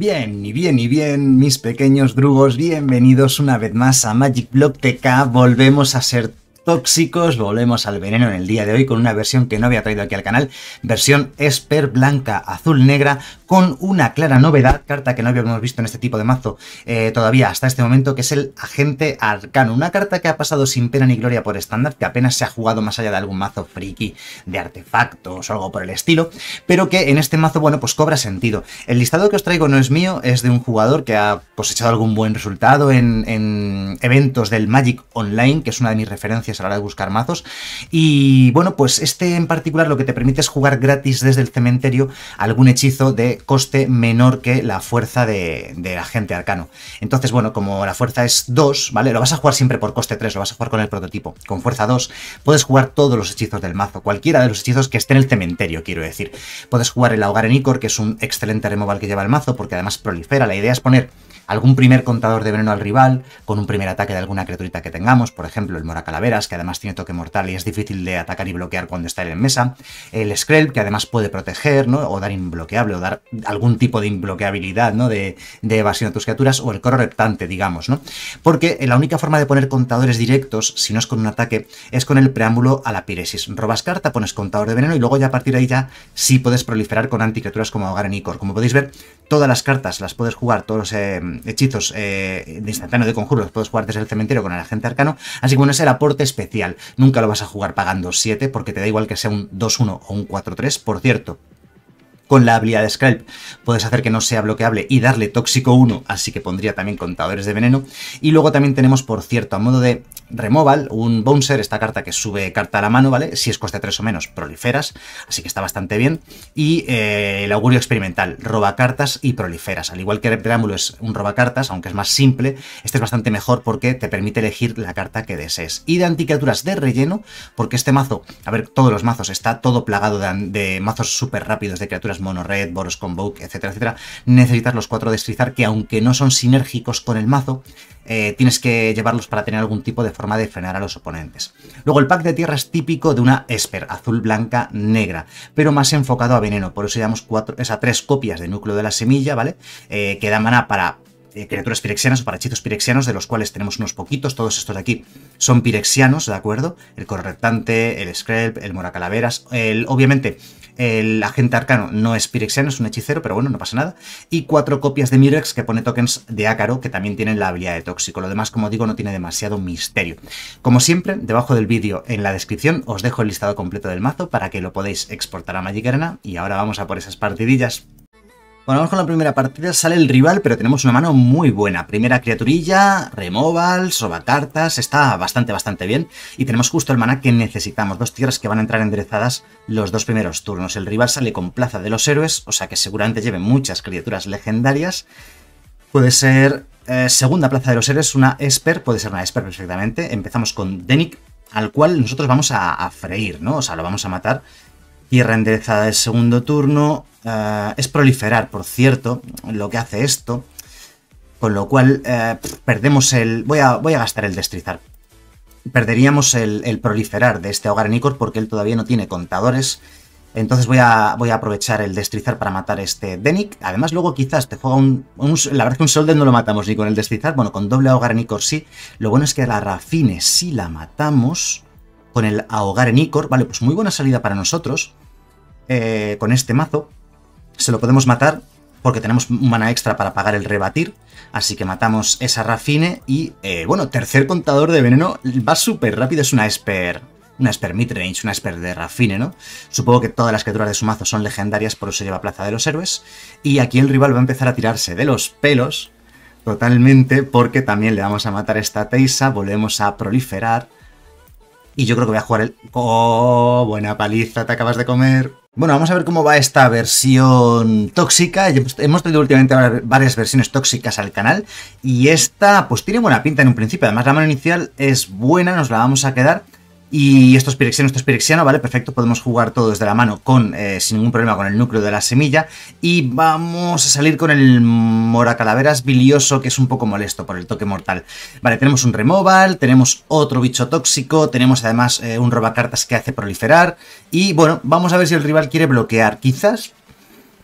Bien, mis pequeños drugos, bienvenidos una vez más a MagicBlogTK. Volvemos a ser tóxicos, volvemos al veneno en el día de hoy con una versión que no había traído aquí al canal, versión Esper blanca, azul, negra, con una clara novedad, carta que no habíamos visto en este tipo de mazo todavía hasta este momento, que es el Agente Arcano, una carta que ha pasado sin pena ni gloria por estándar, que apenas se ha jugado más allá de algún mazo friki de artefactos o algo por el estilo, pero que en este mazo, bueno, pues cobra sentido. El listado que os traigo no es mío, es de un jugador que ha cosechado algún buen resultado en eventos del Magic Online, que es una de mis referencias a la hora de buscar mazos, y bueno, pues este en particular lo que te permite es jugar gratis desde el cementerio algún hechizo de coste menor que la fuerza de Agente Arcano. Entonces, bueno, como la fuerza es 2, ¿vale? Lo vas a jugar siempre por coste 3, lo vas a jugar con el prototipo. Con fuerza 2 puedes jugar todos los hechizos del mazo, cualquiera de los hechizos que esté en el cementerio, quiero decir. Puedes jugar el Ahogar en Icor, que es un excelente removal que lleva el mazo, porque además prolifera. La idea es poner algún primer contador de veneno al rival, con un primer ataque de alguna criaturita que tengamos, por ejemplo el Moracalaveras, que además tiene toque mortal y es difícil de atacar y bloquear cuando está en mesa, el Skrelv, que además puede proteger, ¿no? O dar imbloqueable, o dar algún tipo de imbloqueabilidad, ¿no? de evasión a tus criaturas, o el Coro Reptante, digamos, ¿no? Porque la única forma de poner contadores directos, si no es con un ataque, es con el Preámbulo a la Piresis. Robas carta, pones contador de veneno y luego ya a partir de ahí ya sí puedes proliferar con anticriaturas como Ahogar en Icor. Como podéis ver, todas las cartas las puedes jugar, todos los hechizos de instantáneo de conjuro los puedes jugar desde el cementerio con el Agente Arcano, así que bueno, es el aporte especial. Nunca lo vas a jugar pagando 7 porque te da igual que sea un 2-1 o un 4-3, por cierto. Con la habilidad de Scrap puedes hacer que no sea bloqueable y darle tóxico 1, así que pondría también contadores de veneno. Y luego también tenemos, por cierto, a modo de removal, un bouncer, esta carta que sube carta a la mano, ¿vale? Si es coste 3 o menos, proliferas, así que está bastante bien. Y el Augurio Experimental, roba cartas y proliferas. Al igual que el Preámbulo es un roba cartas, aunque es más simple, este es bastante mejor porque te permite elegir la carta que desees. Y de anticriaturas de relleno, porque este mazo, a ver, todos los mazos, está todo plagado de mazos súper rápidos de criaturas mono-red, Boros Convoke, etcétera, etcétera. Necesitas los 4 de deslizar, que aunque no son sinérgicos con el mazo, tienes que llevarlos para tener algún tipo de forma de frenar a los oponentes. Luego el pack de tierra es típico de una Esper, azul, blanca, negra, pero más enfocado a veneno, por eso llevamos 3 copias de Núcleo de la Semilla, ¿vale? Que da maná para criaturas pirexianas o para hechizos pirexianos, de los cuales tenemos unos poquitos. Todos estos de aquí son pirexianos, ¿de acuerdo? El Coro Reptante, el Scrap, el Moracalaveras, obviamente el Agente Arcano no es pirexiano, es un hechicero, pero bueno, no pasa nada. Y 4 copias de Mirrex, que pone tokens de ácaro, que también tienen la habilidad de tóxico. Lo demás, como digo, no tiene demasiado misterio. Como siempre, debajo del vídeo, en la descripción, os dejo el listado completo del mazo para que lo podáis exportar a Magic Arena. Y ahora vamos a por esas partidillas. Bueno, vamos con la primera partida. Sale el rival, pero tenemos una mano muy buena. Primera criaturilla, removal, sobacartas, está bastante bien. Y tenemos justo el maná que necesitamos. 2 tierras que van a entrar enderezadas los 2 primeros turnos. El rival sale con Plaza de los Héroes, o sea que seguramente lleve muchas criaturas legendarias. Puede ser segunda Plaza de los Héroes, una Esper, puede ser una Esper perfectamente. Empezamos con Denik, al cual nosotros vamos a freír, ¿no? O sea, lo vamos a matar. Tierra enderezada del segundo turno. Es proliferar, por cierto, lo que hace esto. Con lo cual perdemos el... Voy a gastar el destrizar. Perderíamos el proliferar de este Ahogar en Icor porque él todavía no tiene contadores. Entonces voy a aprovechar el destrizar para matar este Denik. Además luego quizás te juega la verdad es que un Solden no lo matamos ni con el destrizar. Bueno, con doble Ahogar en Icor sí. Lo bueno es que a la Rafine sí la matamos con el Ahogar en Icor. Vale, pues muy buena salida para nosotros. Con este mazo se lo podemos matar porque tenemos mana extra para pagar el rebatir. Así que matamos esa Rafine y, bueno, tercer contador de veneno. Va súper rápido, es una Esper midrange, una Esper de Rafine, ¿no? Supongo que todas las criaturas de su mazo son legendarias, por eso lleva Plaza de los Héroes. Y aquí el rival va a empezar a tirarse de los pelos totalmente porque también le vamos a matar esta Teisa, volvemos a proliferar. Y yo creo que voy a jugar el... ¡Oh, buena paliza te acabas de comer! Bueno, vamos a ver cómo va esta versión tóxica. Hemos tenido últimamente varias versiones tóxicas al canal. Y esta, pues tiene buena pinta en un principio. Además, la mano inicial es buena, nos la vamos a quedar. Y esto es pirexiano, ¿vale? Perfecto, podemos jugar todo desde la mano con sin ningún problema con el Núcleo de la Semilla. Y vamos a salir con el Moracalaveras bilioso, que es un poco molesto por el toque mortal. Vale, tenemos un removal, tenemos otro bicho tóxico, tenemos además un robacartas que hace proliferar. Y bueno, vamos a ver si el rival quiere bloquear, quizás.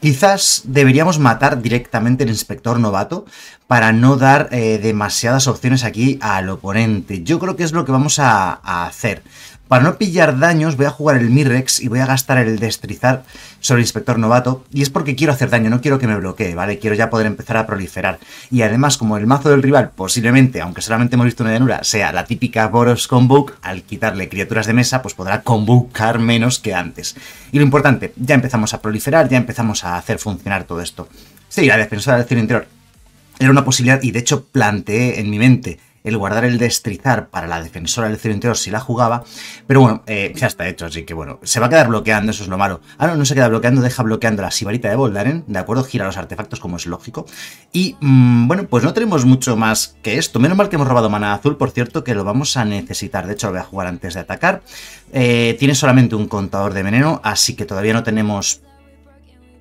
Quizás deberíamos matar directamente al Inspector Novato para no dar demasiadas opciones aquí al oponente. Yo creo que es lo que vamos a hacer. Para no pillar daños voy a jugar el Mirrex y voy a gastar el Destrizar sobre el Inspector Novato. Y es porque quiero hacer daño, no quiero que me bloquee, ¿vale? Quiero ya poder empezar a proliferar. Y además, como el mazo del rival posiblemente, aunque solamente hemos visto una llanura, sea la típica Boros Convoke, al quitarle criaturas de mesa, pues podrá convocar menos que antes. Y lo importante, ya empezamos a proliferar, ya empezamos a hacer funcionar todo esto. Sí, la Defensora del Cielo Interior era una posibilidad y de hecho planteé en mi mente el guardar el Destrizar para la Defensora del Cielo Interior si la jugaba, pero bueno, ya está hecho, así que bueno, se va a quedar bloqueando, eso es lo malo. Ah, no, no se queda bloqueando, deja bloqueando la Sibarita de Boldaren, ¿de acuerdo? Gira los artefactos como es lógico. Y, bueno, pues no tenemos mucho más que esto. Menos mal que hemos robado maná azul, por cierto, que lo vamos a necesitar. De hecho, lo voy a jugar antes de atacar. Tiene solamente un contador de veneno, así que todavía no tenemos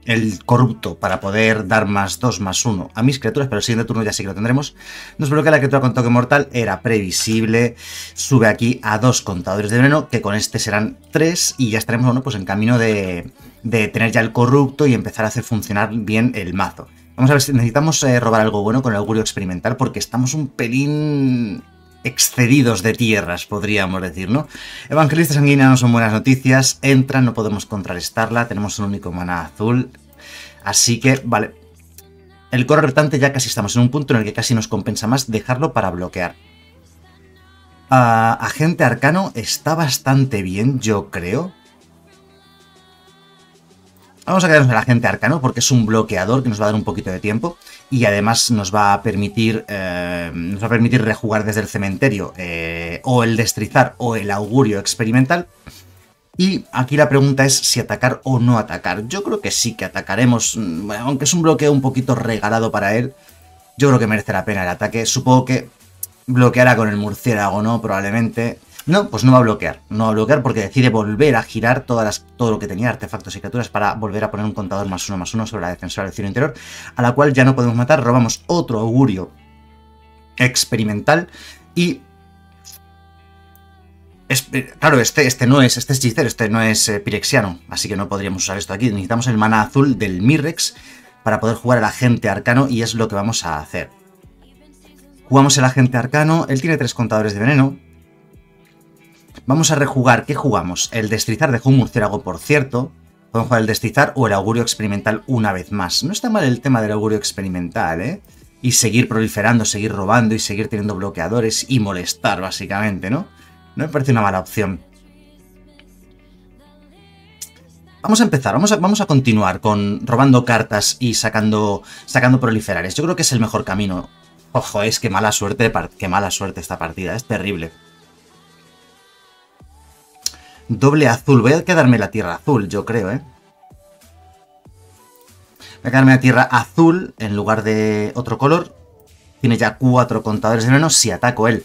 el corrupto para poder dar +2/+1 a mis criaturas, pero el siguiente turno ya sí que lo tendremos. Nos bloquea la criatura con toque mortal, era previsible, sube aquí a 2 contadores de veneno, que con este serán 3 y ya estaremos, bueno, pues en camino de tener ya el corrupto y empezar a hacer funcionar bien el mazo. Vamos a ver si necesitamos robar algo bueno con el augurio experimental, porque estamos un pelín excedidos de tierras, podríamos decir, ¿no? Evangelista Sanguínea no son buenas noticias, entra, no podemos contrarrestarla, tenemos un único maná azul, así que, vale. El coro reptante ya casi estamos en un punto en el que casi nos compensa más dejarlo para bloquear. Agente Arcano está bastante bien, yo creo. Vamos a quedarnos en el Agente Arcano porque es un bloqueador que nos va a dar un poquito de tiempo y además nos va a permitir rejugar desde el cementerio o el Destrizar o el Augurio Experimental. Y aquí la pregunta es si atacar o no atacar. Yo creo que sí que atacaremos, aunque es un bloqueo un poquito regalado para él. Yo creo que merece la pena el ataque. Supongo que bloqueará con el murciélago, ¿no? Probablemente. No, pues no va a bloquear, porque decide volver a girar todo lo que tenía, artefactos y criaturas, para volver a poner un contador +1/+1 sobre la Defensora del Cielo Interior, a la cual ya no podemos matar. Robamos otro augurio experimental y claro, este es hechicero, este no es pirexiano, así que no podríamos usar esto aquí. Necesitamos el maná azul del Mirrex para poder jugar al Agente Arcano y es lo que vamos a hacer. Jugamos el Agente Arcano, él tiene 3 contadores de veneno. Vamos a rejugar. ¿Qué jugamos? El Destrizar dejó un murciélago, por cierto. Podemos jugar el Destrizar o el augurio experimental una vez más. No está mal el tema del augurio experimental, ¿eh? Y seguir proliferando, seguir robando y seguir teniendo bloqueadores y molestar, básicamente, ¿no? No me parece una mala opción. Vamos a empezar, vamos a continuar con robando cartas y sacando proliferares. Yo creo que es el mejor camino. Ojo, es que mala suerte, esta partida, es terrible. Doble azul, voy a quedarme en la tierra azul, yo creo, ¿eh? Voy a quedarme en la tierra azul en lugar de otro color. Tiene ya 4 contadores de menos. Si ataco él,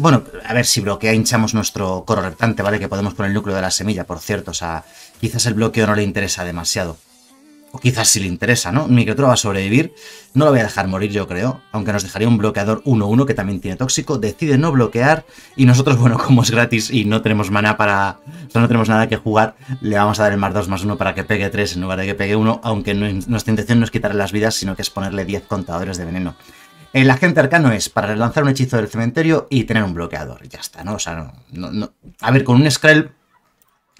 bueno, a ver, si bloquea hinchamos nuestro coro reptante, ¿vale? Que podemos poner el núcleo de la semilla, por cierto. O sea, quizás el bloqueo no le interesa demasiado. O quizás sí le interesa, ¿no? Mi criatura va a sobrevivir. No lo voy a dejar morir, yo creo. Aunque nos dejaría un bloqueador 1/1 que también tiene tóxico. Decide no bloquear. Y nosotros, bueno, como es gratis y no tenemos maná para... O sea, no tenemos nada que jugar. Le vamos a dar el +2/+1 para que pegue 3 en lugar de que pegue 1. Aunque nuestra intención no es quitarle las vidas, sino que es ponerle 10 contadores de veneno. El agente arcano es para lanzar un hechizo del cementerio y tener un bloqueador. Ya está, ¿no? O sea, no. A ver, con un Skrelv,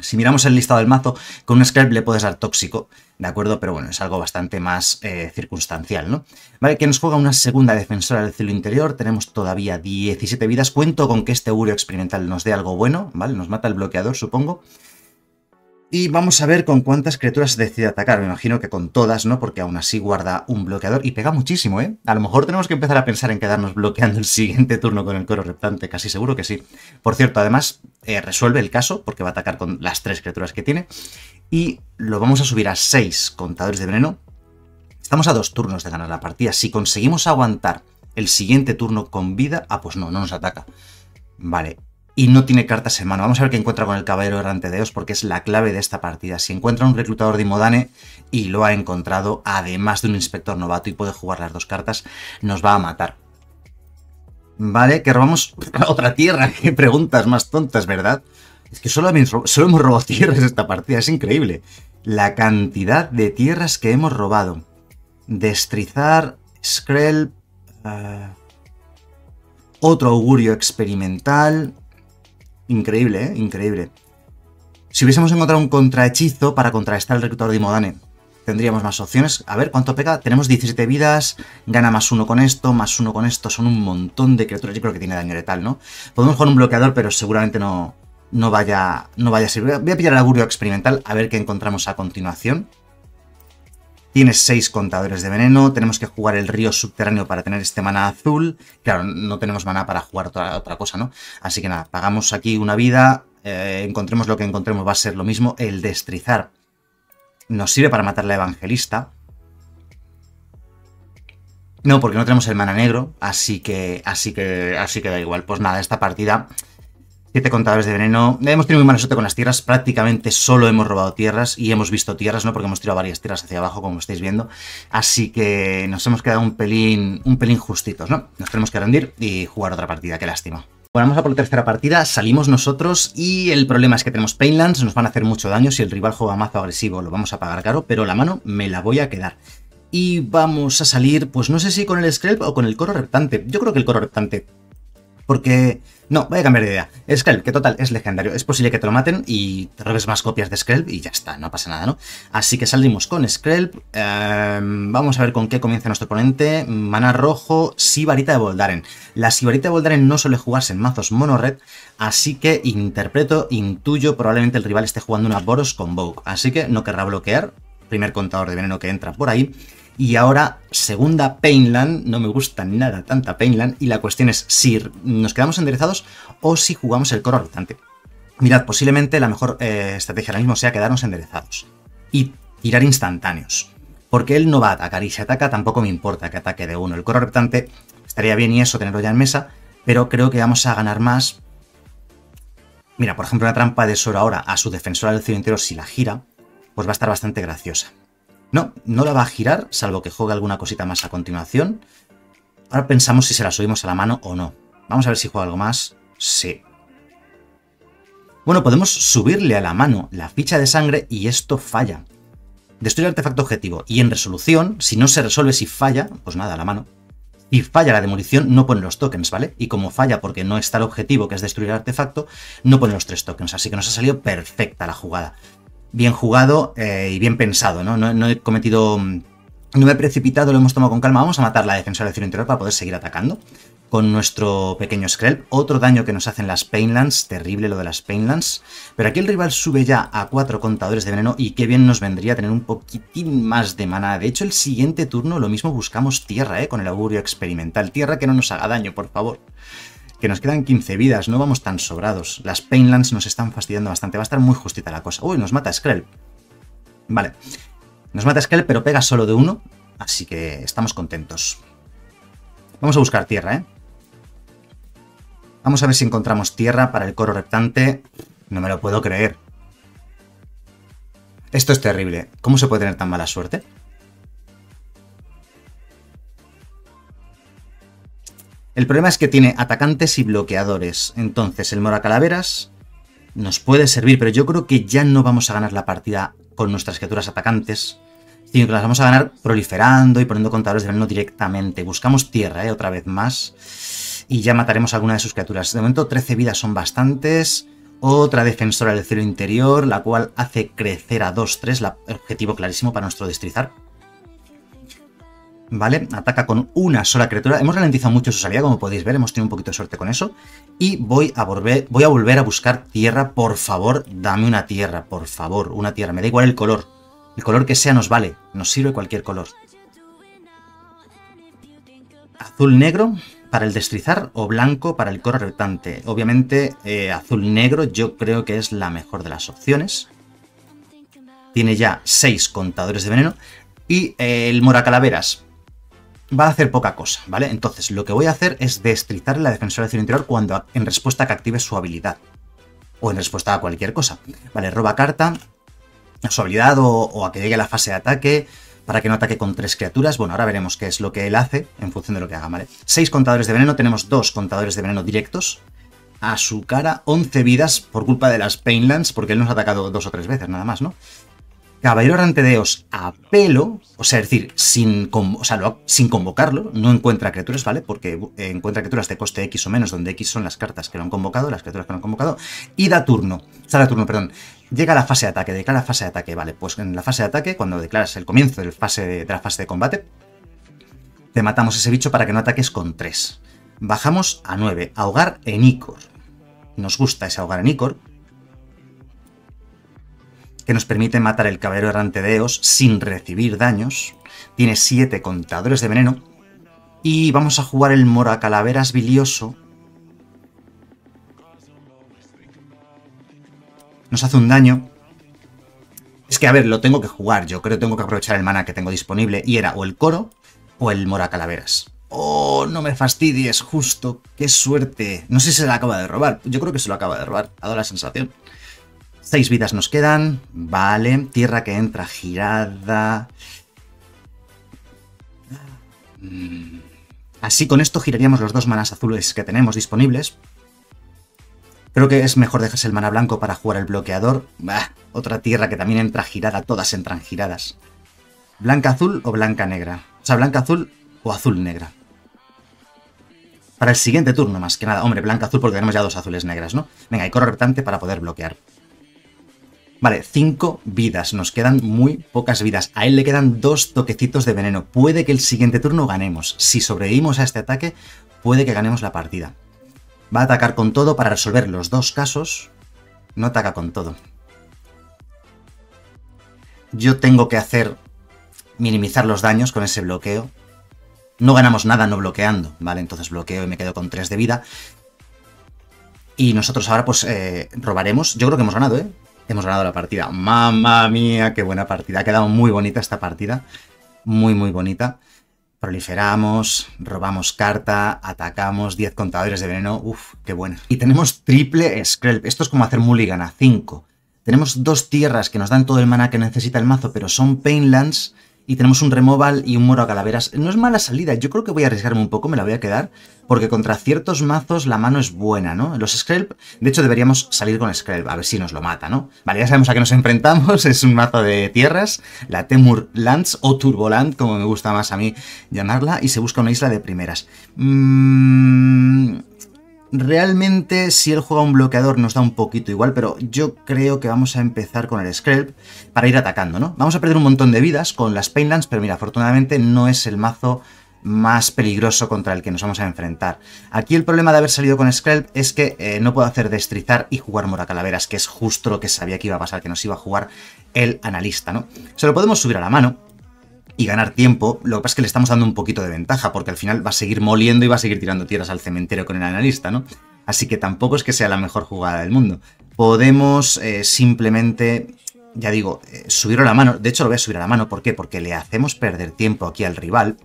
si miramos el listado del mazo, con un Scrap le puedes dar tóxico, ¿de acuerdo? Pero bueno, es algo bastante más circunstancial, ¿no? Vale, que nos juega una segunda defensora del cielo interior. Tenemos todavía 17 vidas. Cuento con que este augurio experimental nos dé algo bueno, ¿vale? Nos mata el bloqueador, supongo. Y vamos a ver con cuántas criaturas decide atacar. Me imagino que con todas, ¿no? Porque aún así guarda un bloqueador y pega muchísimo, ¿eh? A lo mejor tenemos que empezar a pensar en quedarnos bloqueando el siguiente turno con el coro reptante. Casi seguro que sí. Por cierto, además... resuelve el caso porque va a atacar con las 3 criaturas que tiene y lo vamos a subir a 6 contadores de veneno. Estamos a 2 turnos de ganar la partida. Si conseguimos aguantar el siguiente turno con vida, ah, pues no nos ataca. Vale, y no tiene cartas en mano. Vamos a ver qué encuentra con el caballero errante de Oz porque es la clave de esta partida. Si encuentra un reclutador de Imodane y lo ha encontrado, además de un inspector novato y puede jugar las 2 cartas, nos va a matar. Vale, que robamos otra tierra. Qué preguntas más tontas, ¿verdad? Es que solo hemos robado tierras esta partida, es increíble. la cantidad de tierras que hemos robado. Destrizar, Skrelv, otro augurio experimental. Increíble, ¿eh? Increíble. Si hubiésemos encontrado un contrahechizo para contrarrestar el reclutador de Imodane, tendríamos más opciones. A ver, ¿cuánto pega? Tenemos 17 vidas, gana +1 con esto, +1 con esto. Son un montón de criaturas. Yo creo que tiene daño letal, ¿no? Podemos jugar un bloqueador, pero seguramente no vaya a servir. Voy a pillar el augurio experimental, a ver qué encontramos a continuación. Tiene 6 contadores de veneno. Tenemos que jugar el río subterráneo para tener este maná azul. Claro, no tenemos maná para jugar otra cosa, ¿no? Así que nada, pagamos aquí una vida. Encontremos lo que encontremos, va a ser lo mismo. El destrizar nos sirve para matar a la evangelista. No, porque no tenemos el maná negro. Así que da igual. Pues nada, esta partida... 7 contadores de veneno. Hemos tenido muy mala suerte con las tierras. Prácticamente solo hemos robado tierras y hemos visto tierras, ¿no? Porque hemos tirado varias tierras hacia abajo, como estáis viendo. Así que nos hemos quedado un pelín justitos, ¿no? Nos tenemos que rendir y jugar otra partida. Qué lástima. Bueno, vamos a por la tercera partida. Salimos nosotros y el problema es que tenemos Painlands. Nos van a hacer mucho daño. Si el rival juega mazo agresivo, lo vamos a pagar caro, pero la mano me la voy a quedar. Y vamos a salir, pues no sé si con el Skrelv o con el Coro Reptante. Yo creo que el Coro Reptante... Porque... No, voy a cambiar de idea. Skrelv, que total, es legendario. Es posible que te lo maten y te robes más copias de Skrelv y ya está, no pasa nada, ¿no? Así que salimos con Skrelv. Vamos a ver con qué comienza nuestro oponente. Maná rojo, Sibarita de Boldaren. La Sibarita de Boldaren no suele jugarse en mazos mono-red, así que intuyo, probablemente el rival esté jugando una Boros Convoke. Así que no querrá bloquear. Primer contador de veneno que entra por ahí. Y ahora, segunda Painland, no me gusta nada tanta Painland, y la cuestión es si nos quedamos enderezados o si jugamos el Coro Reptante. Mirad, posiblemente la mejor estrategia ahora mismo sea quedarnos enderezados y tirar instantáneos, porque él no va a atacar y si ataca tampoco me importa que ataque de uno. El Coro Reptante estaría bien y eso, tenerlo ya en mesa, pero creo que vamos a ganar más. Mira, por ejemplo, una trampa de suero ahora a su defensora del cielo interior, si la gira, pues va a estar bastante graciosa. No, no la va a girar, salvo que juegue alguna cosita más a continuación. Ahora pensamos si se la subimos a la mano o no. Vamos a ver si juega algo más. Sí. Bueno, podemos subirle a la mano la ficha de sangre y esto falla. Destruye el artefacto objetivo. Y en resolución, si no se resuelve, si falla, pues nada, a la mano. Y falla la demolición, no pone los tokens, ¿vale? Y como falla porque no está el objetivo, que es destruir el artefacto, no pone los 3 tokens. Así que nos ha salido perfecta la jugada. Bien jugado y bien pensado, ¿no? No he cometido... No me he precipitado, lo hemos tomado con calma. Vamos a matar la defensora del cielo interior para poder seguir atacando con nuestro pequeño Skrelv. Otro daño que nos hacen las Painlands. Terrible lo de las Painlands. Pero aquí el rival sube ya a 4 contadores de veneno y qué bien nos vendría tener un poquitín más de maná. De hecho, el siguiente turno lo mismo buscamos tierra, ¿eh? Con el augurio experimental. Tierra que no nos haga daño, por favor. Que nos quedan 15 vidas, no vamos tan sobrados. Las Painlands nos están fastidiando bastante. Va a estar muy justita la cosa. Uy, nos mata Skrelv. Vale. Nos mata Skrelv, pero pega solo de 1. Así que estamos contentos. Vamos a buscar tierra, ¿eh? Vamos a ver si encontramos tierra para el Coro Reptante. No me lo puedo creer. Esto es terrible. ¿Cómo se puede tener tan mala suerte? El problema es que tiene atacantes y bloqueadores. Entonces, el Moracalaveras nos puede servir, pero yo creo que ya no vamos a ganar la partida con nuestras criaturas atacantes, sino que las vamos a ganar proliferando y poniendo contadores de veneno directamente. Buscamos tierra, ¿eh? Otra vez más. Y ya mataremos a alguna de sus criaturas. De momento, 13 vidas son bastantes. Otra defensora del cielo interior, la cual hace crecer a 2-3. Objetivo clarísimo para nuestro destrizar. ¿Vale? Ataca con una sola criatura. Hemos ralentizado mucho su salida, como podéis ver. Hemos tenido un poquito de suerte con eso. Y voy a volver a buscar tierra. Por favor, dame una tierra. Por favor, una tierra. Me da igual el color. El color que sea nos vale. Nos sirve cualquier color. Azul-negro para el destrizar o blanco para el Coro Reptante. Obviamente, azul-negro yo creo que es la mejor de las opciones. Tiene ya 6 contadores de veneno. Y el Moracalaveras va a hacer poca cosa, ¿vale? Entonces, lo que voy a hacer es destrizar la defensora del cielo interior cuando, en respuesta a que active su habilidad. O en respuesta a cualquier cosa. Vale, roba carta, a su habilidad o a que llegue a la fase de ataque, para que no ataque con 3 criaturas. Bueno, ahora veremos qué es lo que él hace en función de lo que haga, ¿vale? 6 contadores de veneno, tenemos 2 contadores de veneno directos. A su cara, 11 vidas por culpa de las Painlands, porque él nos ha atacado 2 o 3 veces, nada más, ¿no? Caballero Errante de Eos a pelo, o sea, es decir, sin convocarlo, no encuentra criaturas, ¿vale? Porque encuentra criaturas de coste X o menos, donde X son las cartas que lo han convocado, las criaturas que lo han convocado, y da turno, perdón. Llega a la fase de ataque, declara fase de ataque, vale, pues en la fase de ataque, cuando declaras el comienzo de la fase de combate, te matamos ese bicho para que no ataques con 3. Bajamos a 9, Ahogar en Icor. Nos gusta ese Ahogar en Icor, que nos permite matar el Caballero Errante de Eos sin recibir daños. Tiene 7 contadores de veneno. Y vamos a jugar el Moracalaveras bilioso. Nos hace un daño. Es que, a ver, lo tengo que jugar. Yo creo que tengo que aprovechar el mana que tengo disponible. Y era o el Coro o el Moracalaveras. ¡Oh, no me fastidies! Justo. ¡Qué suerte! No sé si se la acaba de robar. Yo creo que se lo acaba de robar. Ha dado la sensación. 6 vidas nos quedan, vale, tierra que entra girada. Así con esto giraríamos los 2 manas azules que tenemos disponibles. Creo que es mejor dejarse el mana blanco para jugar el bloqueador. Bah, otra tierra que también entra girada, todas entran giradas. Blanca azul o blanca negra, o sea, blanca azul o azul negra. Para el siguiente turno más que nada, hombre, blanca azul porque tenemos ya 2 azules negras, ¿no? Venga, y Coro Reptante para poder bloquear. Vale, 5 vidas, nos quedan muy pocas vidas. A él le quedan 2 toquecitos de veneno. Puede que el siguiente turno ganemos. Si sobrevivimos a este ataque, puede que ganemos la partida. Va a atacar con todo para resolver los 2 casos. No ataca con todo. Yo tengo que hacer minimizar los daños con ese bloqueo. No ganamos nada no bloqueando, ¿vale? Entonces bloqueo y me quedo con 3 de vida. Y nosotros ahora pues robaremos. Yo creo que hemos ganado, ¿eh? Hemos ganado la partida. ¡Mamma mía! ¡Qué buena partida! Ha quedado muy bonita esta partida. Muy, muy bonita. Proliferamos, robamos carta, atacamos, 10 contadores de veneno. ¡Uf! ¡Qué buena! Y tenemos triple Skrelv. Esto es como hacer mulligan a 5. Tenemos 2 tierras que nos dan todo el mana que necesita el mazo, pero son Painlands. Y tenemos un removal y un moro a calaveras. No es mala salida. Yo creo que voy a arriesgarme un poco, me la voy a quedar. Porque contra ciertos mazos la mano es buena, ¿no? Los Skrelv, de hecho deberíamos salir con Skrelv, a ver si nos lo mata, ¿no? Vale, ya sabemos a qué nos enfrentamos. Es un mazo de tierras, la Temur Lands o Turboland, como me gusta más a mí llamarla. Y se busca una isla de primeras. Realmente, si él juega un bloqueador nos da un poquito igual, pero yo creo que vamos a empezar con el Skrelv para ir atacando, ¿no? Vamos a perder un montón de vidas con las Painlands, pero mira, afortunadamente no es el mazo más peligroso contra el que nos vamos a enfrentar. Aquí el problema de haber salido con Skrelv es que no puedo hacer destrizar y jugar Moracalaveras, que es justo lo que sabía que iba a pasar, que nos iba a jugar el analista, ¿no? Se lo podemos subir a la mano y ganar tiempo, lo que pasa es que le estamos dando un poquito de ventaja, porque al final va a seguir moliendo y va a seguir tirando tierras al cementerio con el analista, ¿no? Así que tampoco es que sea la mejor jugada del mundo. Podemos simplemente, ya digo, subirlo a la mano. De hecho, lo voy a subir a la mano. ¿Por qué? Porque le hacemos perder tiempo aquí al rival.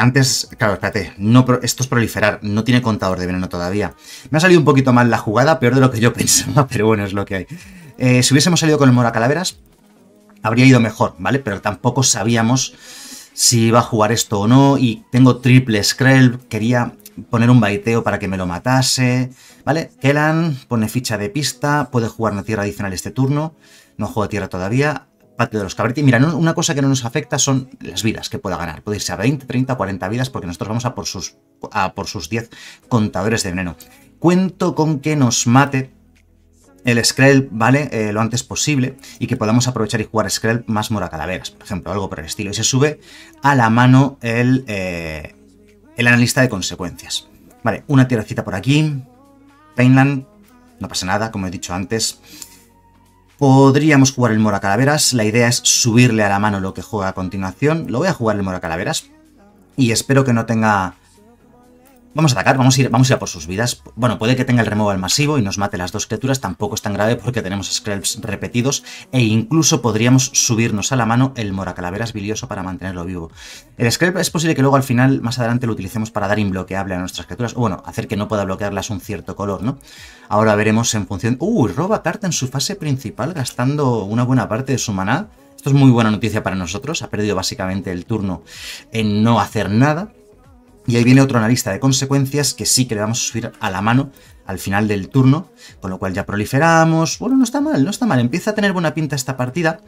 Antes, claro, espérate, no, esto es proliferar, no tiene contador de veneno todavía. Me ha salido un poquito mal la jugada, peor de lo que yo pensaba, pero bueno, es lo que hay. Si hubiésemos salido con el Moracalaveras, habría ido mejor, ¿vale? Pero tampoco sabíamos si iba a jugar esto o no. Y tengo triple Skrelv. Quería poner un baiteo para que me lo matase, ¿vale? Kelan pone ficha de pista. Puede jugar una tierra adicional este turno. No juega tierra todavía. Patio de los Caberti. Mira, no, una cosa que no nos afecta son las vidas que pueda ganar. Puede irse a 20, 30, 40 vidas porque nosotros vamos a por sus 10 contadores de veneno. Cuento con que nos mate el Skrelv, ¿vale? Lo antes posible y que podamos aprovechar y jugar Skrelv más Moracalaveras, por ejemplo, algo por el estilo. Y se sube a la mano el analista de consecuencias. Vale, una tierracita por aquí. Painland, no pasa nada, como he dicho antes. Podríamos jugar el Moracalaveras. La idea es subirle a la mano lo que juega a continuación. Lo voy a jugar el Moracalaveras y espero que no tenga... Vamos a atacar, vamos a ir a por sus vidas. Bueno, puede que tenga el removal masivo y nos mate las 2 criaturas. Tampoco es tan grave porque tenemos Skrelvs repetidos. E incluso podríamos subirnos a la mano el Moracalaveras bilioso para mantenerlo vivo. El Skrelv es posible que luego al final, más adelante, lo utilicemos para dar imbloqueable a nuestras criaturas. O bueno, hacer que no pueda bloquearlas un cierto color, ¿no? Ahora veremos en función... ¡Uy! Roba carta en su fase principal gastando una buena parte de su maná. Esto es muy buena noticia para nosotros. Ha perdido básicamente el turno en no hacer nada. Y ahí viene otro analista de consecuencias que sí que le vamos a subir a la mano al final del turno, con lo cual ya proliferamos. Bueno, no está mal, no está mal. Empieza a tener buena pinta esta partida.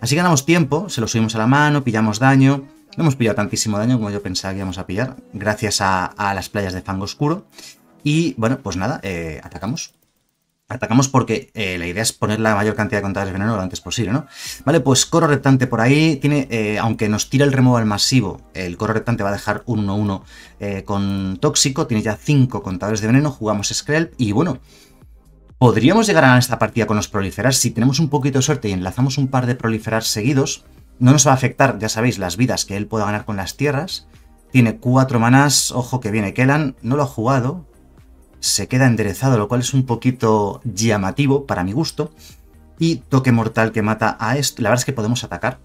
Así ganamos tiempo, se lo subimos a la mano, pillamos daño. No hemos pillado tantísimo daño como yo pensaba que íbamos a pillar, gracias a las playas de fango oscuro. Y bueno, pues nada, atacamos. Atacamos porque la idea es poner la mayor cantidad de contadores de veneno lo antes posible, ¿no? Vale, pues Coro Reptante por ahí tiene, aunque nos tira el removal masivo, el Coro Reptante va a dejar un 1-1 con Tóxico, tiene ya 5 contadores de veneno, jugamos Skrelv y bueno, podríamos llegar a ganar esta partida con los proliferar si tenemos un poquito de suerte y enlazamos un par de proliferar seguidos. No nos va a afectar, ya sabéis, las vidas que él pueda ganar con las tierras. Tiene 4 manás, ojo que viene Kelan, no lo ha jugado. Se queda enderezado, lo cual es un poquito llamativo para mi gusto. Y toque mortal que mata a esto. La verdad es que podemos atacar.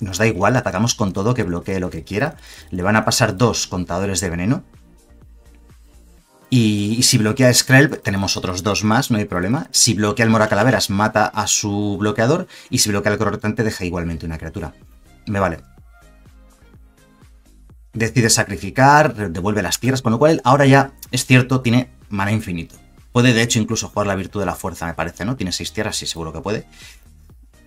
Nos da igual, atacamos con todo, que bloquee lo que quiera. Le van a pasar 2 contadores de veneno. Y si bloquea a Skrelv, tenemos otros 2 más, no hay problema. Si bloquea al Moracalaveras, mata a su bloqueador. Y si bloquea al Coro Reptante, deja igualmente una criatura. Me vale. Decide sacrificar, devuelve las tierras, con lo cual ahora ya, es cierto, tiene mana infinito. Puede, de hecho, incluso jugar la Virtud de la Fuerza, me parece, ¿no? Tiene 6 tierras, sí, seguro que puede.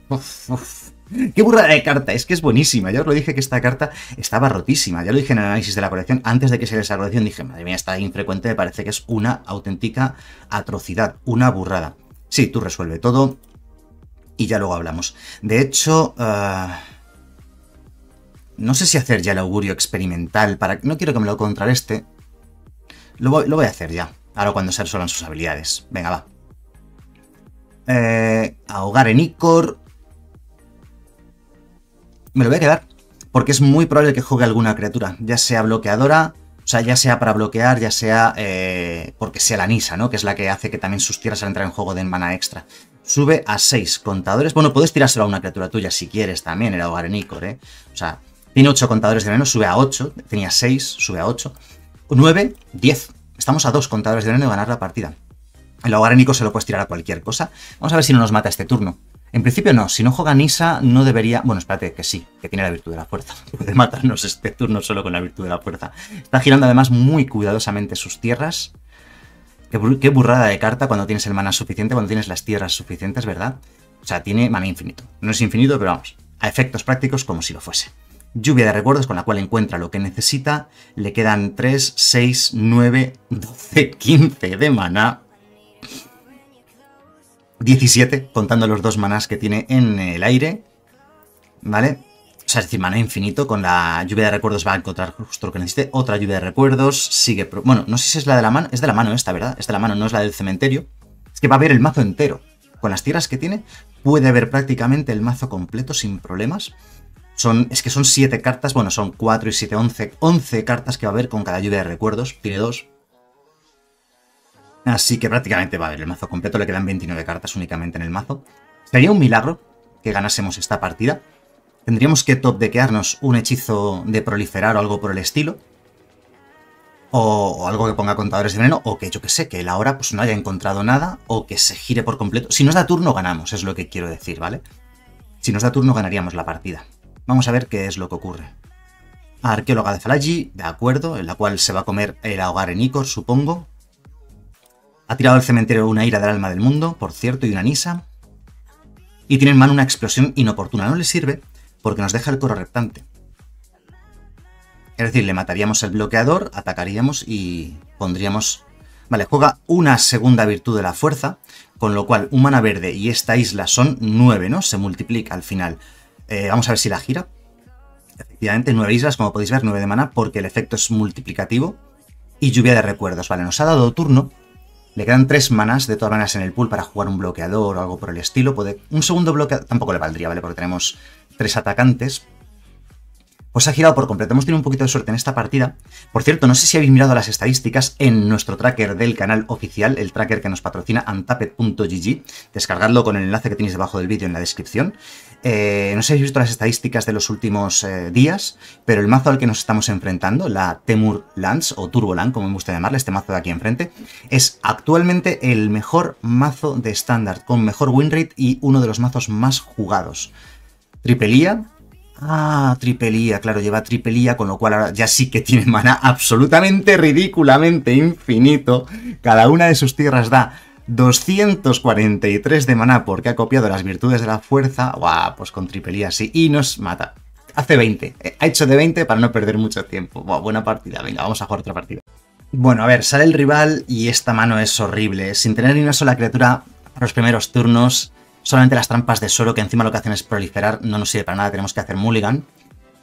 Uf, uf. ¡Qué burrada de carta! Es que es buenísima. Ya os lo dije que esta carta estaba rotísima. Ya lo dije en el análisis de la colección. Antes de que saliera esa colección dije, madre mía, está infrecuente, me parece que es una auténtica atrocidad, una burrada. Sí, tú resuelve todo y ya luego hablamos. De hecho... no sé si hacer ya el augurio experimental para... No quiero que me lo contrarreste. Lo voy a hacer ya. Ahora cuando se resuelvan sus habilidades. Venga, va. Ahogar en Icor. Me lo voy a quedar. Porque es muy probable que juegue alguna criatura. Ya sea bloqueadora. O sea, ya sea para bloquear, ya sea... porque sea la Nisa, ¿no? Que es la que hace que también sus tierras al entrar en juego den mana extra. Sube a 6 contadores. Bueno, puedes tirárselo a una criatura tuya si quieres también. El Ahogar en Icor, ¿eh? O sea... Tiene 8 contadores de veneno, sube a 8. Tenía 6, sube a 8. 9, 10. Estamos a 2 contadores de veneno de ganar la partida. El Ahogar en Icor se lo puedes tirar a cualquier cosa. Vamos a ver si no nos mata este turno. En principio no. Si no juega Nisa, no debería... Bueno, espérate, que sí, que tiene la Virtud de la Fuerza. Puede matarnos este turno solo con la Virtud de la Fuerza. Está girando además muy cuidadosamente sus tierras. Qué burrada de carta cuando tienes el mana suficiente, cuando tienes las tierras suficientes, ¿verdad? O sea, tiene mana infinito. No es infinito, pero vamos, a efectos prácticos como si lo fuese. Lluvia de Recuerdos, con la cual encuentra lo que necesita. Le quedan 3, 6, 9, 12, 15 de maná. 17, contando los 2 manás que tiene en el aire. ¿Vale? O sea, es decir, maná infinito. Con la Lluvia de Recuerdos va a encontrar justo lo que necesite. Otra Lluvia de Recuerdos. Sigue... Bueno, no sé si es la de la mano. Es de la mano esta, ¿verdad? Es de la mano, no es la del cementerio. Es que va a ver el mazo entero. Con las tierras que tiene, puede ver prácticamente el mazo completo sin problemas. Es que son 7 cartas, bueno, son 4 y 7, 11. 11 cartas que va a haber con cada Lluvia de Recuerdos. Tiene 2. Así que prácticamente va a haber el mazo completo. Le quedan 29 cartas únicamente en el mazo. Sería un milagro que ganásemos esta partida. Tendríamos que top dequearnos un hechizo de proliferar o algo por el estilo. O algo que ponga contadores de veneno. O que yo que sé, que él ahora pues, no haya encontrado nada. O que se gire por completo. Si nos da turno ganamos, es lo que quiero decir, ¿vale? Si nos da turno ganaríamos la partida. Vamos a ver qué es lo que ocurre. Arqueóloga de Falaji, de acuerdo, en la cual se va a comer el Ahogar en Icor, supongo. Ha tirado al cementerio una Ira del Alma del Mundo, por cierto, y una Nisa. Y tiene en mano una explosión inoportuna. No le sirve porque nos deja el Coro Reptante. Es decir, le mataríamos el bloqueador, atacaríamos y pondríamos... Vale, juega una segunda Virtud de la Fuerza, con lo cual un mana verde y esta isla son 9, ¿no? Se multiplica al final... vamos a ver si la gira. Efectivamente, 9 islas, como podéis ver, 9 de maná, porque el efecto es multiplicativo. Y Lluvia de Recuerdos. Vale, nos ha dado turno. Le quedan 3 manás, de todas maneras, en el pool para jugar un bloqueador o algo por el estilo. Un segundo bloqueador tampoco le valdría, ¿vale? Porque tenemos 3 atacantes. Pues ha girado por completo. Hemos tenido un poquito de suerte en esta partida. Por cierto, no sé si habéis mirado las estadísticas en nuestro tracker del canal oficial, el tracker que nos patrocina, antapet.gg. Descargadlo con el enlace que tenéis debajo del vídeo en la descripción. No sé si habéis visto las estadísticas de los últimos días, pero el mazo al que nos estamos enfrentando, la Temur Lands o Turboland, como me gusta llamarle, este mazo de aquí enfrente, es actualmente el mejor mazo de estándar, con mejor winrate y uno de los mazos más jugados. Tripelía. Ah, Tripelía, claro, lleva Tripelía, con lo cual ahora ya sí que tiene maná absolutamente ridículamente infinito. Cada una de sus tierras da 243 de maná porque ha copiado las virtudes de la fuerza. Guau, pues con tripelía así. Y nos mata. Hace 20. Ha hecho de 20 para no perder mucho tiempo. Guau, buena partida. Venga, vamos a jugar otra partida. Bueno, a ver, sale el rival y esta mano es horrible. Sin tener ni una sola criatura para los primeros turnos, solamente las trampas de suero, que encima lo que hacen es proliferar, no nos sirve para nada, tenemos que hacer mulligan.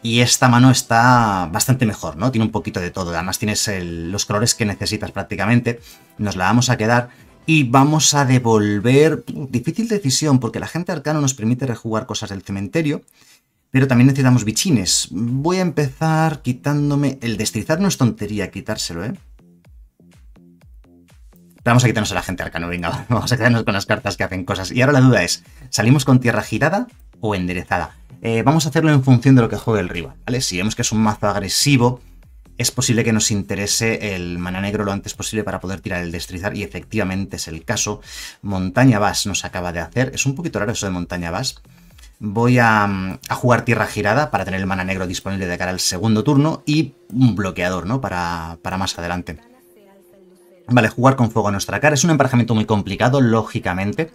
Y esta mano está bastante mejor, ¿no? Tiene un poquito de todo, además tienes los colores que necesitas prácticamente. Nos la vamos a quedar y vamos a devolver... Difícil decisión, porque el agente arcano nos permite rejugar cosas del cementerio, pero también necesitamos bichines. Voy a empezar quitándome... El destrizar no es tontería, quitárselo, ¿eh? Vamos a quitarnos el agente arcano, venga, vamos a quedarnos con las cartas que hacen cosas. Y ahora la duda es, ¿salimos con tierra girada o enderezada? Vamos a hacerlo en función de lo que juegue el rival, ¿vale? Si vemos que es un mazo agresivo, es posible que nos interese el maná negro lo antes posible para poder tirar el destrizar, y efectivamente es el caso. Montaña Bass nos acaba de hacer, es un poquito raro eso de Montaña Bass. Voy a jugar tierra girada para tener el maná negro disponible de cara al segundo turno y un bloqueador, ¿no? Para más adelante. Vale, jugar con fuego a nuestra cara. Es un emparejamiento muy complicado, lógicamente.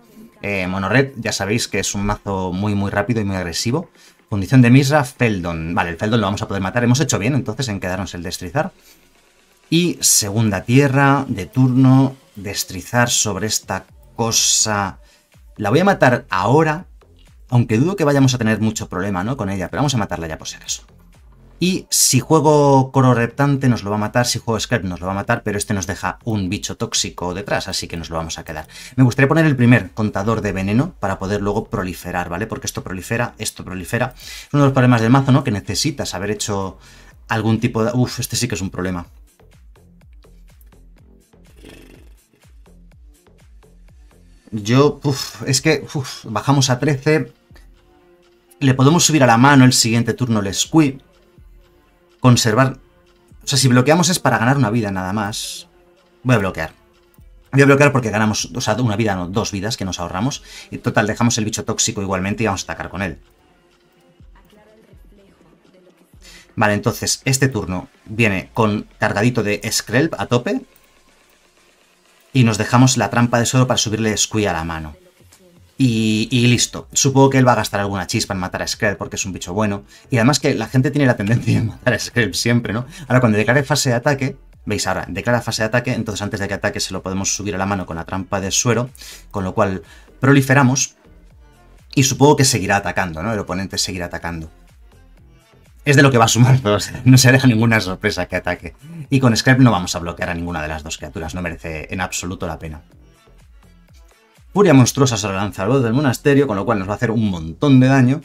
Monored, ya sabéis que es un mazo muy rápido y muy agresivo. Fundición de Misra, Feldon. Vale, el Feldon lo vamos a poder matar. Hemos hecho bien, entonces, en quedarnos el destrizar. Y segunda tierra de turno, destrizar sobre esta cosa. La voy a matar ahora, aunque dudo que vayamos a tener mucho problema, ¿no?, con ella, pero vamos a matarla ya por si acaso. Y si juego Coro Reptante nos lo va a matar, si juego Scrap nos lo va a matar, pero este nos deja un bicho tóxico detrás, así que nos lo vamos a quedar. Me gustaría poner el primer contador de veneno para poder luego proliferar, ¿vale? Porque esto prolifera. Es uno de los problemas del mazo, ¿no? Que necesitas haber hecho algún tipo de... Uf, este sí que es un problema. Yo, bajamos a 13. Le podemos subir a la mano el siguiente turno el Squee. Conservar... O sea, si bloqueamos es para ganar una vida nada más. Voy a bloquear. Voy a bloquear porque ganamos... O sea, una vida, no, dos vidas que nos ahorramos. Y total, dejamos el bicho tóxico igualmente y vamos a atacar con él. Vale, entonces, este turno viene con cargadito de Skrelv a tope. Y nos dejamos la trampa de suero para subirle Squee a la mano. Y listo. Supongo que él va a gastar alguna chispa en matar a Scrap porque es un bicho bueno. Y además que la gente tiene la tendencia de matar a Scrap siempre, ¿no? Ahora, cuando declare fase de ataque, veis ahora, declara fase de ataque, entonces antes de que ataque se lo podemos subir a la mano con la trampa de suero, con lo cual proliferamos y supongo que seguirá atacando, ¿no? El oponente seguirá atacando. Es de lo que va a sumar todos, no se deja ninguna sorpresa que ataque. Y con Scrap no vamos a bloquear a ninguna de las dos criaturas, no merece en absoluto la pena. Furia monstruosa sobre el lanzador del monasterio, con lo cual nos va a hacer un montón de daño.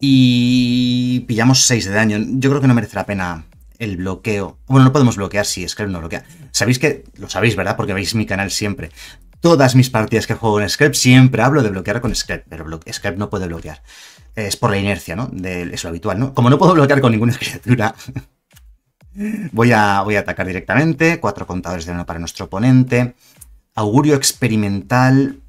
Y pillamos 6 de daño. Yo creo que no merece la pena el bloqueo. Bueno, no podemos bloquear si Scrap no bloquea. Sabéis que... Lo sabéis, ¿verdad? Porque veis mi canal siempre. Todas mis partidas que juego en Scrap siempre hablo de bloquear con Scrap, pero Scrap no puede bloquear. Es por la inercia, ¿no? Es lo habitual, ¿no? Como no puedo bloquear con ninguna criatura... voy a atacar directamente. 4 contadores de daño para nuestro oponente. Augurio Experimental,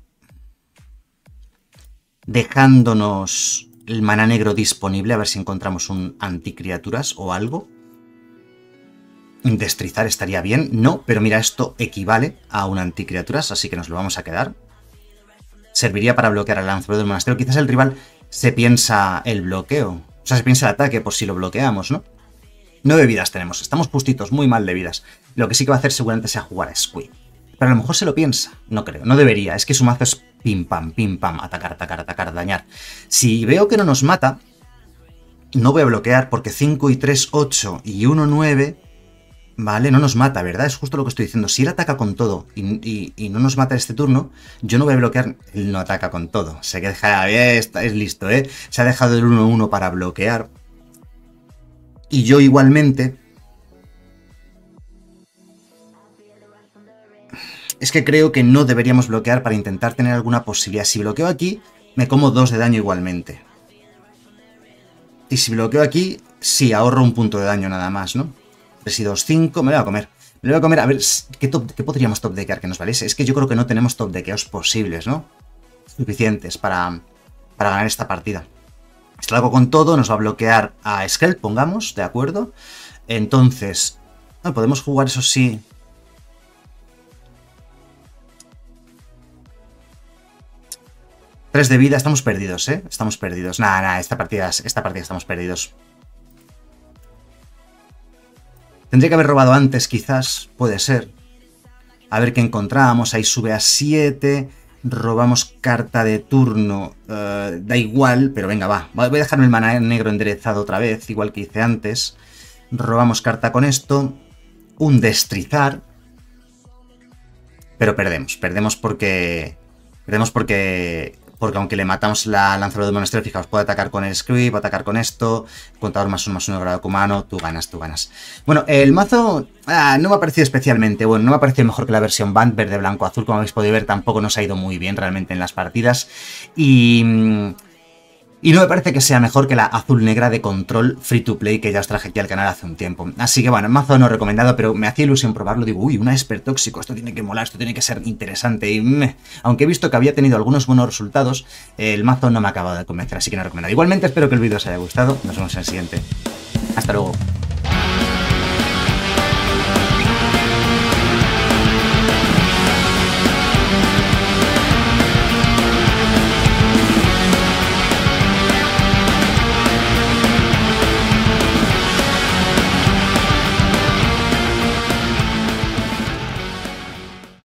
dejándonos el maná negro disponible, a ver si encontramos un anticriaturas o algo. Destrizar estaría bien, no, pero mira, esto equivale a un anticriaturas, así que nos lo vamos a quedar. Serviría para bloquear al lanzador del monasterio. Quizás el rival se piensa el bloqueo, o sea, se piensa el ataque por si lo bloqueamos, ¿no? 9 vidas tenemos, estamos justitos, muy mal de vidas. Lo que sí que va a hacer seguramente sea jugar a Squee. Pero a lo mejor se lo piensa. No creo, no debería. Es que su mazo es pim pam, atacar, atacar, atacar, dañar. Si veo que no nos mata, no voy a bloquear porque 5 y 3, 8 y 1, 9, vale, no nos mata, ¿verdad? Es justo lo que estoy diciendo. Si él ataca con todo y no nos mata este turno, yo no voy a bloquear, él no ataca con todo. Se queja, es listo, ¿eh? Se ha dejado el 1-1 para bloquear. Y yo igualmente... Es que creo que no deberíamos bloquear para intentar tener alguna posibilidad. Si bloqueo aquí, me como 2 de daño igualmente. Y si bloqueo aquí, sí, ahorro un punto de daño nada más, ¿no? 3 y 2, 5, me lo voy a comer. Me lo voy a comer, a ver, ¿qué podríamos top deckear que nos valiese? Es que yo creo que no tenemos top deckeos posibles, ¿no? Suficientes para ganar esta partida. Esto lo hago con todo, nos va a bloquear a Skrelv, pongamos, ¿de acuerdo? Entonces, podemos jugar eso sí... 3 de vida, estamos perdidos, ¿eh? Estamos perdidos. Nada, esta partida estamos perdidos. Tendría que haber robado antes, quizás. Puede ser. A ver qué encontrábamos. Ahí sube a 7. Robamos carta de turno. Da igual, pero venga, va. Voy a dejarme el maná negro enderezado otra vez, igual que hice antes. Robamos carta con esto. Un destrizar. Pero perdemos. Perdemos porque aunque le matamos la lanzadora de monasterio, fijaos, puede atacar con el Scrap, puede atacar con esto, contador +1/+1 grado humano, tú ganas. Bueno, el mazo no me ha parecido especialmente bueno, no me ha parecido mejor que la versión Band, verde, blanco, azul, como habéis podido ver, tampoco nos ha ido muy bien realmente en las partidas, y no me parece que sea mejor que la azul negra de control free to play que ya os traje aquí al canal hace un tiempo. Así que bueno, mazo no recomendado, pero me hacía ilusión probarlo. Digo, uy, una Esper tóxico, esto tiene que molar, esto tiene que ser interesante. Y aunque he visto que había tenido algunos buenos resultados, el mazo no me ha acabado de convencer, así que no recomendado. Igualmente espero que el vídeo os haya gustado, nos vemos en el siguiente. Hasta luego.